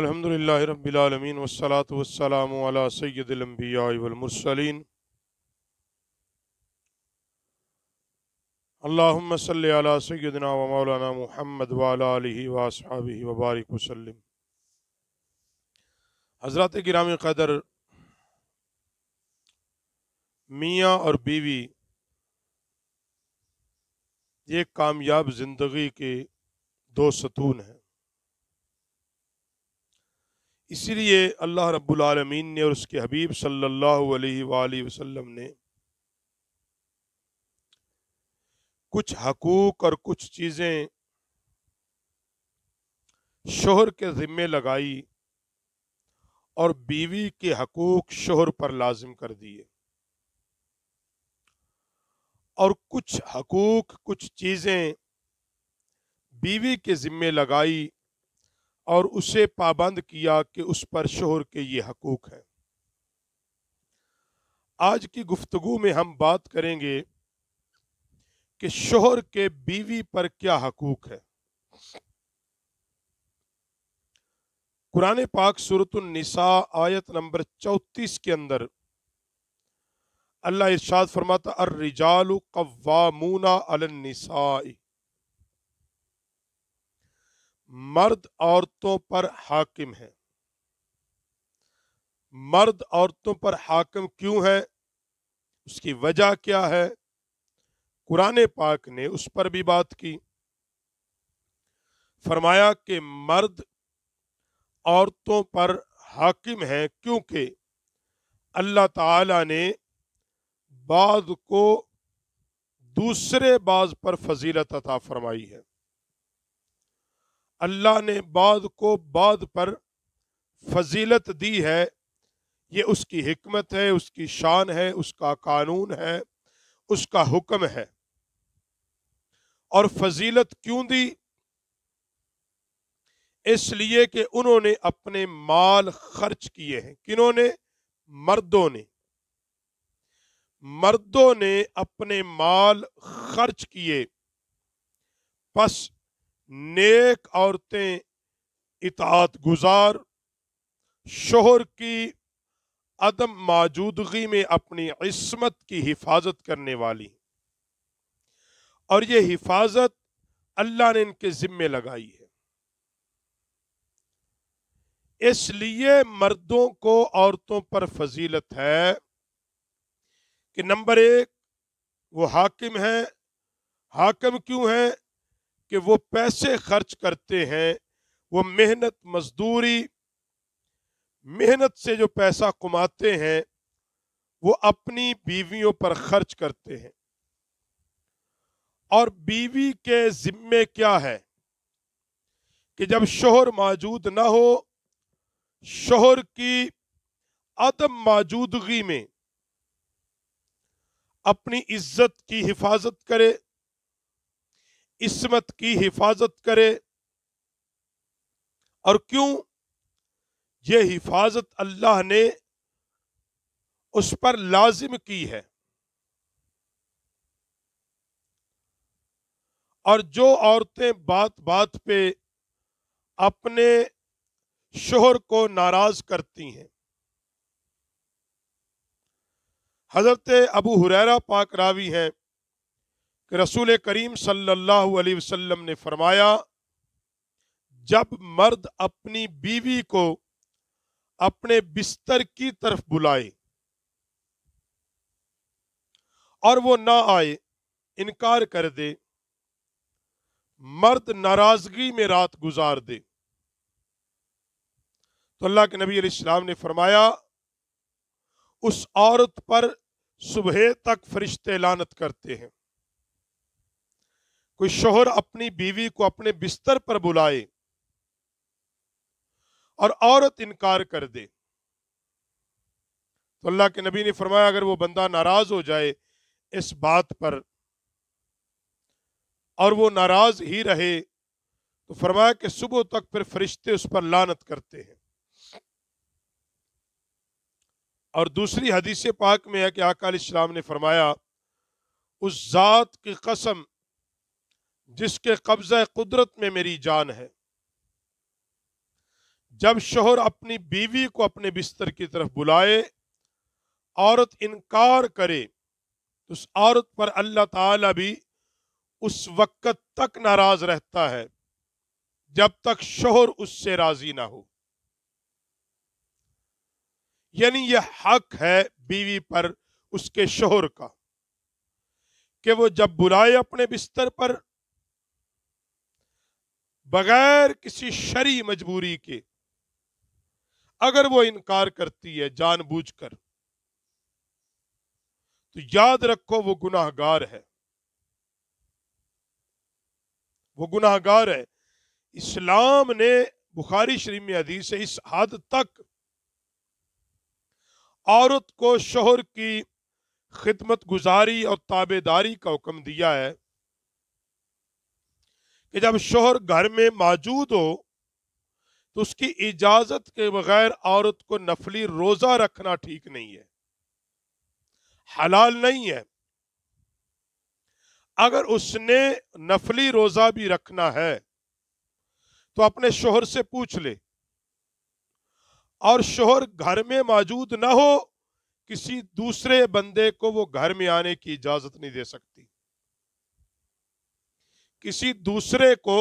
अल्हम्दुलिल्लाहि रब्बिल आलमीन वस्सलातु वस्सलामु अला सय्यिदिल अंबिया वल मुरसलीन अल्लाहुम्मा सल्लि अला सय्यिदिना व मौलाना मुहम्मद व अला आलिहि व अस्हाबिहि व बारिक वसल्लिम। हज़रात गिरामी क़दर, मियाँ और बीवी ये कामयाब ज़िंदगी के दो सतून हैं। इसीलिए अल्लाह रब्बुल आलमीन ने और उसके हबीब सल्लल्लाहु अलैहि वसल्लम ने कुछ हकूक़ और कुछ चीज़ें शोहर के ज़िम्मे लगाई और बीवी के हकूक़ शोहर पर लाजिम कर दिए, और कुछ हकूक़ कुछ चीज़ें बीवी के ज़िम्मे लगाई और उसे पाबंद किया कि उस पर शोहर के ये हकूक़ हैं। आज की गुफ्तगू में हम बात करेंगे कि शोहर के बीवी पर क्या हकूक़ है। कुरान पाक सूरतुन निसा आयत नंबर 34 के अंदर अल्लाह इरशाद फरमाता, अर्रिजालु कव्वामूना अलन निसाई, मर्द औरतों पर हाकिम है। मर्द औरतों पर हाकिम क्यों है, उसकी वजह क्या है, कुरान पाक ने उस पर भी बात की। फरमाया कि मर्द औरतों पर हाकिम है क्योंकि अल्लाह ताला ने बाज़ को दूसरे बाज़ पर फजीलत अता फरमाई है। अल्लाह ने बाद को बाद पर फजीलत दी है। ये उसकी हिकमत है, उसकी शान है, उसका कानून है, उसका हुक्म है। और फजीलत क्यों दी? इसलिए कि उन्होंने अपने माल खर्च किए हैं। किन्होंने? मर्दों ने। मर्दों ने अपने माल खर्च किए, बस नेक औरतें इताअत गुजार शोहर की अदम मौजूदगी में अपनी इस्मत की हिफाजत करने वाली, और ये हिफाजत अल्लाह ने इनके जिम्मे लगाई है। इसलिए मर्दों को औरतों पर फजीलत है कि नंबर एक वो हाकिम है। हाकिम क्यों है? कि वो पैसे खर्च करते हैं, वो मेहनत मजदूरी मेहनत से जो पैसा कमाते हैं वो अपनी बीवियों पर खर्च करते हैं। और बीवी के जिम्मे क्या है कि जब शोहर मौजूद ना हो, शोहर की अदम मौजूदगी में अपनी इज्जत की हिफाजत करे, इस्मत की हिफाजत करे। और क्यों? ये हिफाजत अल्लाह ने उस पर लाजिम की है। और जो औरतें बात बात पे अपने शोहर को नाराज करती हैं, हजरत अबू हुरैरा पाक रावी हैं, रसूल करीम सल्लल्लाहु अलैहि वसल्लम ने फरमाया, जब मर्द अपनी बीवी को अपने बिस्तर की तरफ बुलाए और वो ना आए, इनकार कर दे, मर्द नाराजगी में रात गुजार दे, तो अल्लाह के नबी अलैहिस्सलाम ने फरमाया, उस औरत पर सुबह तक फरिश्ते लानत करते हैं। कोई शोहर अपनी बीवी को अपने बिस्तर पर बुलाए और औरत इनकार कर दे, तो अल्लाह के नबी ने फरमाया, अगर वो बंदा नाराज हो जाए इस बात पर और वो नाराज ही रहे, तो फरमाया कि सुबह तक फिर फरिश्ते उस पर लानत करते हैं। और दूसरी हदीस पाक में है कि आका अलैहिस्सलाम ने फरमाया, उस जात की कसम जिसके कब्ज़ा कुदरत में मेरी जान है, जब शोहर अपनी बीवी को अपने बिस्तर की तरफ बुलाए, औरत इनकार करे, तो उस औरत पर अल्लाह ताला भी उस वक्त तक नाराज रहता है जब तक शोहर उससे राजी ना हो। यानी यह हक है बीवी पर उसके शोहर का कि वो जब बुलाए अपने बिस्तर पर बगैर किसी शरी मजबूरी के, अगर वो इनकार करती है जानबूझकर, तो याद रखो वो गुनाहगार है, वो गुनाहगार है। इस्लाम ने बुखारी शरीफ में हदीस से इस हद तक औरत को शोहर की खिदमत गुजारी और ताबेदारी का हुक्म दिया है कि जब शोहर घर में मौजूद हो तो उसकी इजाजत के बगैर औरत को नफली रोजा रखना ठीक नहीं है, हलाल नहीं है। अगर उसने नफली रोजा भी रखना है तो अपने शोहर से पूछ ले, और शोहर घर में मौजूद ना हो किसी दूसरे बंदे को वो घर में आने की इजाजत नहीं दे सकती, किसी दूसरे को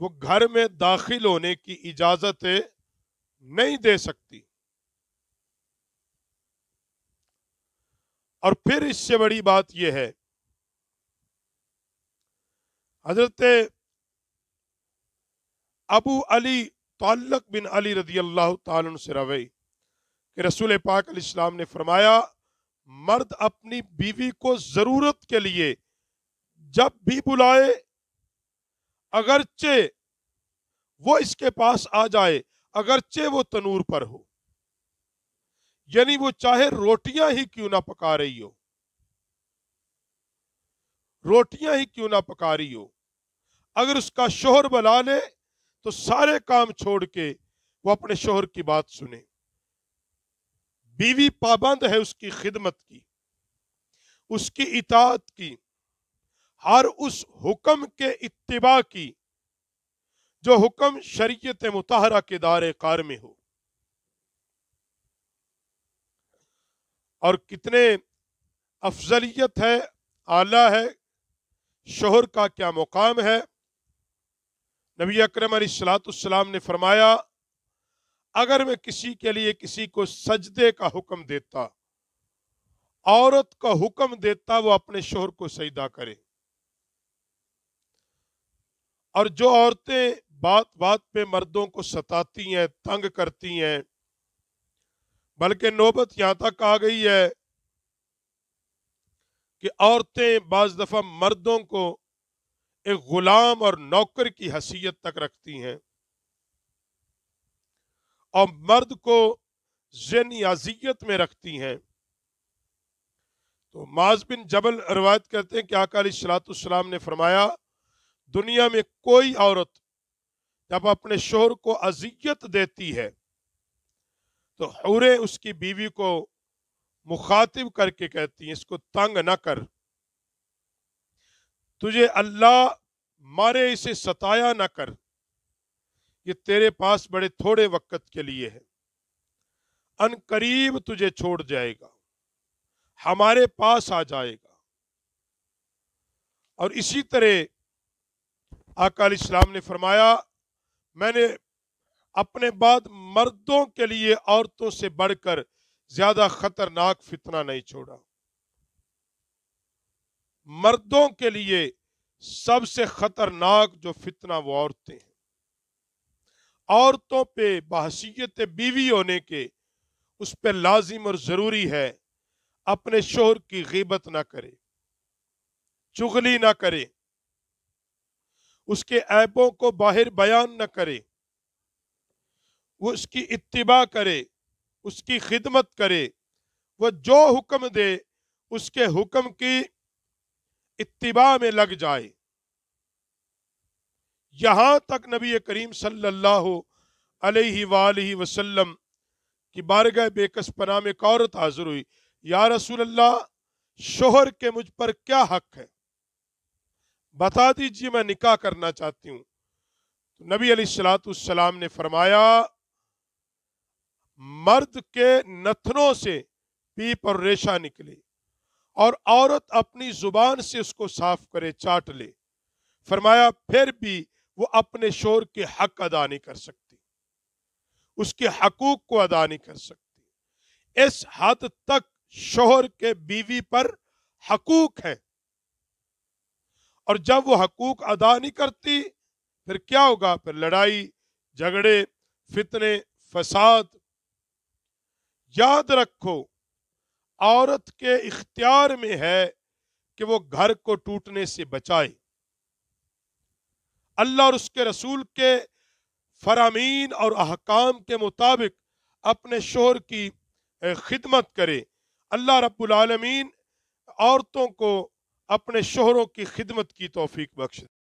वो घर में दाखिल होने की इजाजत नहीं दे सकती। और फिर इससे बड़ी बात यह है, हजरत अबू अली ताल्लक बिन अली रदियल्लाहु ताला अन्हु से रवी कि रसूल पाक अलैहिस्सलाम ने फरमाया, मर्द अपनी बीवी को जरूरत के लिए जब भी बुलाए, अगरचे वो इसके पास आ जाए, अगरचे वो तनूर पर हो, यानी वो चाहे रोटियां ही क्यों ना पका रही हो, रोटियां ही क्यों ना पका रही हो, अगर उसका शोहर बुला ले तो सारे काम छोड़ के वो अपने शोहर की बात सुने। बीवी पाबंद है उसकी खिदमत की, उसकी इताअत की, हर उस हुक्म के इत्तिबा की जो हुक्म शरीयत मुताहरा के दायरे कार में हो। और कितने अफजलियत है, आला है, शोहर का क्या मुकाम है। नबी अकरम अलैहिस्सलाम ने फरमाया, अगर मैं किसी के लिए किसी को सजदे का हुक्म देता, औरत का हुक्म देता वो अपने शोहर को सजदा करे। और जो औरतें बात बात पे मर्दों को सताती हैं, तंग करती हैं, बल्कि नौबत यहाँ तक आ गई है कि औरतें बाज दफा मर्दों को एक गुलाम और नौकर की हैसियत तक रखती हैं और मर्द को ज़िनी अज़ियत में रखती हैं। तो माज़ बिन जबल रवायत करते हैं कि आका अलैहिस्सलाम ने फरमाया, दुनिया में कोई औरत जब अपने शोहर को अज़ियत देती है तो हौरें उसकी बीवी को मुखातिब करके कहती हैं, इसको तंग ना कर, तुझे अल्लाह मारे इसे सताया ना कर, ये तेरे पास बड़े थोड़े वक्त के लिए है, अन करीब तुझे छोड़ जाएगा, हमारे पास आ जाएगा। और इसी तरह आका अलैहिस्सलाम ने फरमाया, मैंने अपने बाद मर्दों के लिए औरतों से बढ़कर ज्यादा खतरनाक फितना नहीं छोड़ा। मर्दों के लिए सबसे खतरनाक जो फितना वो औरतें हैं। औरतों पे बहसीयत बीवी होने के उस पे लाजिम और जरूरी है अपने शोहर की गीबत ना करे, चुगली ना करे, उसके ऐबों को बाहर बयान ना करे, वो उसकी इत्तिबा करे, उसकी खिदमत करे, वो जो हुक्म दे उसके हुक्म की इत्तिबा में लग जाए। यहाँ तक नबी करीम सल्लल्लाहु अलैहि वालैहि वसल्लम की बारगाह बेकसपना में एक औरत हाजिर हुई, या रसूल अल्लाह, शोहर के मुझ पर क्या हक है, बता दीजिए, मैं निकाह करना चाहती हूँ। तो नबी अलैहिस्सलाम ने फरमाया, मर्द के नथनों से पीप और रेशा निकले और औरत अपनी जुबान से उसको साफ करे, चाट ले। फरमाया फिर भी वो अपने शोहर के हक अदा नहीं कर सकती, उसके हकूक को अदा नहीं कर सकती। इस हद तक शोहर के बीवी पर हकूक है, और जब वो हकूक अदा नहीं करती फिर क्या होगा? फिर लड़ाई, झगड़े, फितने, फसाद। याद रखो औरत के इख्तियार में है कि वो घर को टूटने से बचाए। अल्लाह और उसके रसूल के फरामीन और अहकाम के मुताबिक अपने शोहर की खिदमत करे। अल्लाह रब्बुल आलमीन औरतों को अपने शोहरों की खिदमत की तौफीक बख्शे।